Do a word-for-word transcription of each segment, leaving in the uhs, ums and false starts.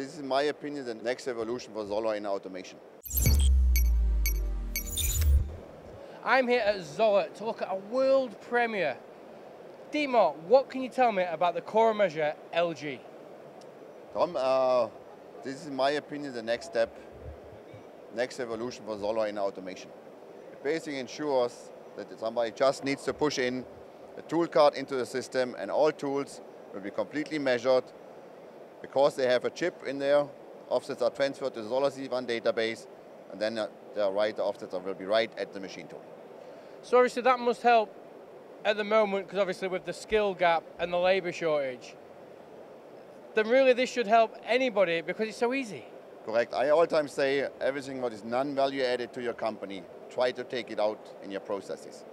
This is, in my opinion, the next evolution for Zoller in automation. I'm here at Zoller to look at a world premiere. Dietmar, what can you tell me about the Cora Measure L G? Tom, uh, this is, in my opinion, the next step, next evolution for Zoller in automation. It basically ensures that somebody just needs to push in a tool card into the system, and all tools will be completely measured. Because they have a chip in there, offsets are transferred to the Zoller C one database, and then the right offsets will be right at the machine tool. So obviously that must help at the moment, because obviously with the skill gap and the labor shortage, then really this should help anybody because it's so easy. Correct. I all time say everything what is non-value added to your company, try to take it out in your processes.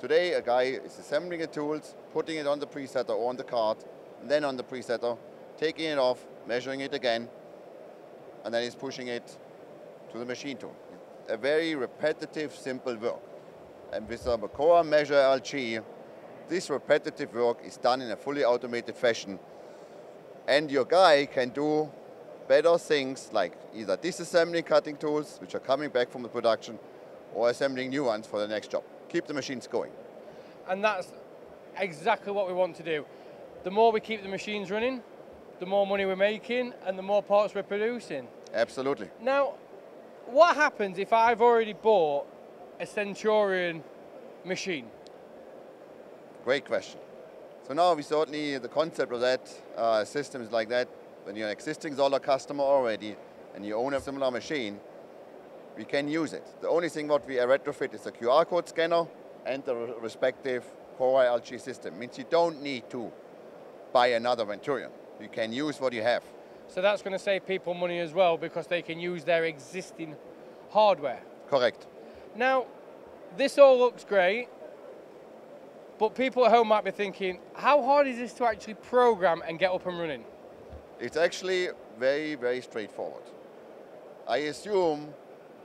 Today a guy is assembling the tools, putting it on the presetter or on the card, and then on the presetter, taking it off, measuring it again, and then he's pushing it to the machine tool. A very repetitive, simple work. And with the Cora Measure L G, this repetitive work is done in a fully automated fashion. And your guy can do better things like either disassembling cutting tools, which are coming back from the production, or assembling new ones for the next job. Keep the machines going. And that's exactly what we want to do. The more we keep the machines running, the more money we're making and the more parts we're producing. Absolutely. Now, what happens if I've already bought a Centurion machine? Great question. So now we certainly, the concept of that, uh, systems like that, when you're an existing Zoller customer already and you own a similar machine, we can use it. The only thing what we retrofit is the Q R code scanner and the respective Cora L G system. It means you don't need to buy another Centurion. You can use what you have. So that's going to save people money as well because they can use their existing hardware. Correct. Now, this all looks great, but people at home might be thinking, how hard is this to actually program and get up and running? It's actually very, very straightforward. I assume,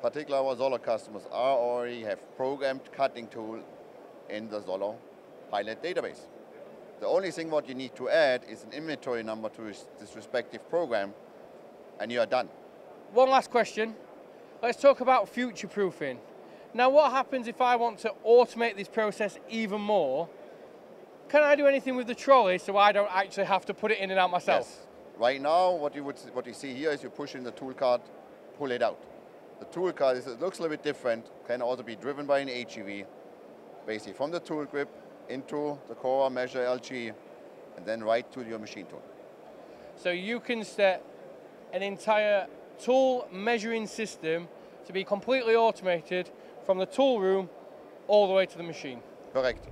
particularly our Zoller customers, are already have programmed cutting tool in the Zoller pilot database. The only thing what you need to add is an inventory number to this respective program, and you are done. One last question. Let's talk about future-proofing. Now, what happens if I want to automate this process even more? Can I do anything with the trolley so I don't actually have to put it in and out myself? Yes. Right now, what you, would, what you see here is you push in the tool card, pull it out. The tool card is, it looks a little bit different, can also be driven by an H E V, basically from the tool grip, into the Cora Measure L G, and then right to your machine tool. So you can set an entire tool measuring system to be completely automated from the tool room all the way to the machine. Correct.